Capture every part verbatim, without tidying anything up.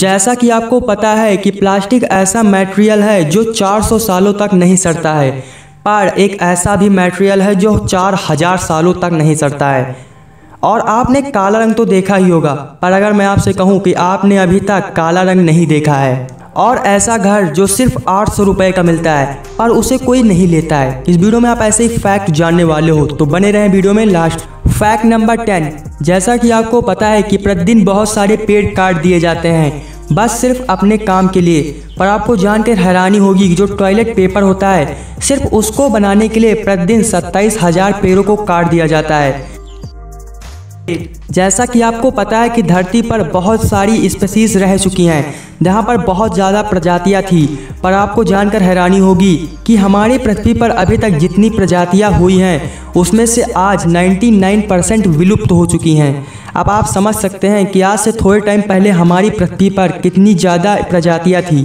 जैसा कि आपको पता है कि प्लास्टिक ऐसा मटेरियल है जो चार सौ सालों तक नहीं सड़ता है, पर एक ऐसा भी मटेरियल है जो चार हज़ार सालों तक नहीं सड़ता है। और आपने काला रंग तो देखा ही होगा, पर अगर मैं आपसे कहूं कि आपने अभी तक काला रंग नहीं देखा है। और ऐसा घर जो सिर्फ आठ सौ रुपये का मिलता है पर उसे कोई नहीं लेता है। इस वीडियो में आप ऐसे ही फैक्ट जानने वाले हो, तो बने रहें वीडियो में लास्ट। फैक्ट नंबर टेन, जैसा कि आपको पता है कि प्रतिदिन बहुत सारे पेड़ काट दिए जाते हैं बस सिर्फ अपने काम के लिए। पर आपको जानकर हैरानी होगी कि जो टॉयलेट पेपर होता है सिर्फ उसको बनाने के लिए प्रतिदिन सत्ताईस हजार पेड़ों को काट दिया जाता है। जैसा कि आपको पता है कि धरती पर बहुत सारी स्पीशीज रह चुकी हैं जहाँ पर बहुत ज़्यादा प्रजातियाँ थी, पर आपको जानकर हैरानी होगी कि हमारी पृथ्वी पर अभी तक जितनी प्रजातियाँ हुई हैं उसमें से आज निन्यानवे परसेंट विलुप्त हो चुकी हैं। अब आप समझ सकते हैं कि आज से थोड़े टाइम पहले हमारी पृथ्वी पर कितनी ज़्यादा प्रजातियाँ थीं।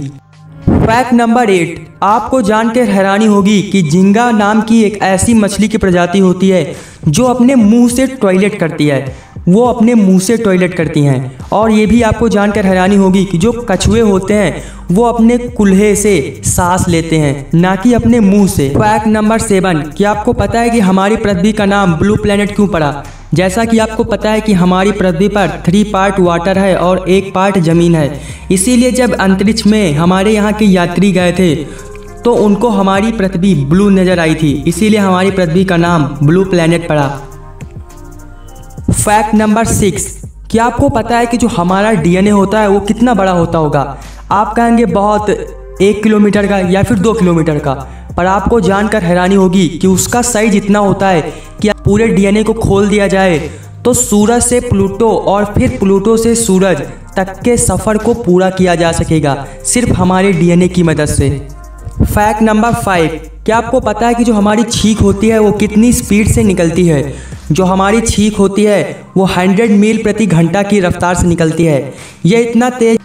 फैक्ट नंबर एट, आपको जानकर हैरानी होगी कि झींगा नाम की एक ऐसी मछली की प्रजाति होती है जो अपने मुँह से टॉयलेट करती है। वो अपने मुंह से टॉयलेट करती हैं। और ये भी आपको जानकर हैरानी होगी कि जो कछुए होते हैं वो अपने कुल्हे से सांस लेते हैं, ना कि अपने मुंह से। फैक्ट नंबर सेवन, कि आपको पता है कि हमारी पृथ्वी का नाम ब्लू प्लैनेट क्यों पड़ा? जैसा कि आपको पता है कि हमारी पृथ्वी पर थ्री पार्ट वाटर है और एक पार्ट ज़मीन है, इसीलिए जब अंतरिक्ष में हमारे यहाँ के यात्री गए थे तो उनको हमारी पृथ्वी ब्लू नज़र आई थी, इसीलिए हमारी पृथ्वी का नाम ब्लू प्लैनेट पड़ा। फैक्ट नंबर सिक्स, कि आपको पता है कि जो हमारा डीएनए होता है वो कितना बड़ा होता होगा? आप कहेंगे बहुत, एक किलोमीटर का या फिर दो किलोमीटर का। पर आपको जानकर हैरानी होगी कि उसका साइज इतना होता है कि पूरे डीएनए को खोल दिया जाए तो सूरज से प्लूटो और फिर प्लूटो से सूरज तक के सफ़र को पूरा किया जा सकेगा सिर्फ हमारे डीएनए की मदद से। फैक्ट नंबर फाइव, क्या आपको पता है कि जो हमारी छींक होती है वो कितनी स्पीड से निकलती है? जो हमारी छींक होती है वो सौ मील प्रति घंटा की रफ्तार से निकलती है। यह इतना तेज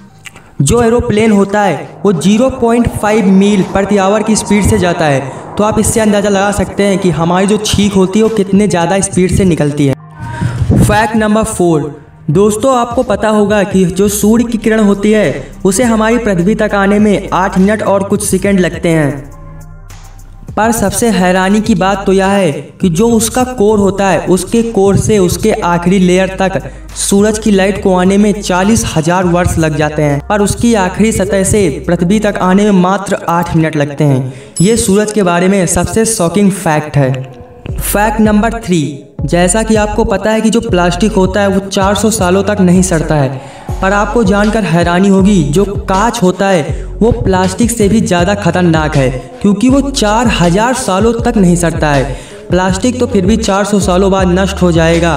जो एरोप्लेन होता है वो ज़ीरो पॉइंट फाइव मील प्रति आवर की स्पीड से जाता है। तो आप इससे अंदाज़ा लगा सकते हैं कि हमारी जो छींक होती है वो कितने ज़्यादा स्पीड से निकलती है। फैक्ट नंबर फोर, दोस्तों आपको पता होगा कि जो सूर्य की किरण होती है उसे हमारी पृथ्वी तक आने में आठ मिनट और कुछ सेकेंड लगते हैं। पर सबसे हैरानी की बात तो यह है कि जो उसका कोर होता है उसके कोर से उसके आखिरी लेयर तक सूरज की लाइट को आने में चालीस हजार वर्ष लग जाते हैं, पर उसकी आखिरी सतह से पृथ्वी तक आने में मात्र आठ मिनट लगते हैं। ये सूरज के बारे में सबसे शॉकिंग फैक्ट है। फैक्ट नंबर थ्री, जैसा कि आपको पता है कि जो प्लास्टिक होता है वो चार सौ सालों तक नहीं सड़ता है, पर आपको जानकर हैरानी होगी जो कांच होता है वो प्लास्टिक से भी ज़्यादा खतरनाक है क्योंकि वो चार हज़ार सालों तक नहीं सड़ता है। प्लास्टिक तो फिर भी चार सौ सालों बाद नष्ट हो जाएगा,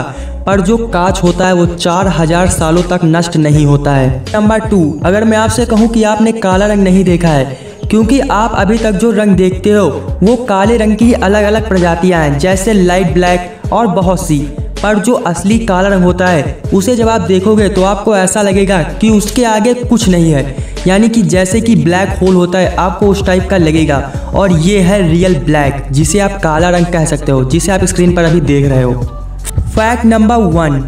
पर जो कांच होता है वो चार हज़ार सालों तक नष्ट नहीं होता है। नंबर टू, अगर मैं आपसे कहूँ कि आपने काला रंग नहीं देखा है, क्योंकि आप अभी तक जो रंग देखते हो वो काले रंग की अलग अलग प्रजातियाँ हैं, जैसे लाइट ब्लैक और बहुत सी। पर जो असली काला रंग होता है उसे जब आप देखोगे तो आपको ऐसा लगेगा कि उसके आगे कुछ नहीं है, यानी कि जैसे कि ब्लैक होल होता है आपको उस टाइप का लगेगा। और ये है रियल ब्लैक, जिसे आप काला रंग कह सकते हो, जिसे आप स्क्रीन पर अभी देख रहे हो। फैक्ट नंबर वन,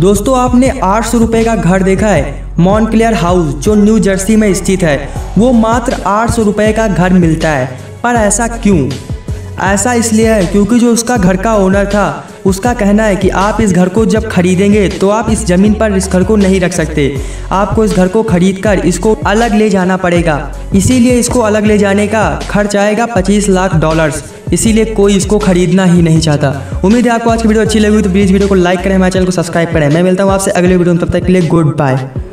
दोस्तों आपने आठ सौ रुपये का घर देखा है? मॉन्टक्लेयर हाउस जो न्यू जर्सी में स्थित है वो मात्र आठ सौ रुपये का घर मिलता है। पर ऐसा क्यों? ऐसा इसलिए है क्योंकि जो उसका घर का ओनर था उसका कहना है कि आप इस घर को जब खरीदेंगे तो आप इस ज़मीन पर इस घर को नहीं रख सकते, आपको इस घर को खरीदकर इसको अलग ले जाना पड़ेगा। इसीलिए इसको अलग ले जाने का खर्च आएगा पच्चीस लाख डॉलर्स, इसीलिए कोई इसको खरीदना ही नहीं चाहता। उम्मीद है आपको आज की वीडियो अच्छी लगी, तो प्लीज़ वीडियो को लाइक करें, हमारे चैनल को सब्सक्राइब करें। मैं मिलता हूँ आपसे अगले वीडियो में, तब तक के लिए गुड बाय।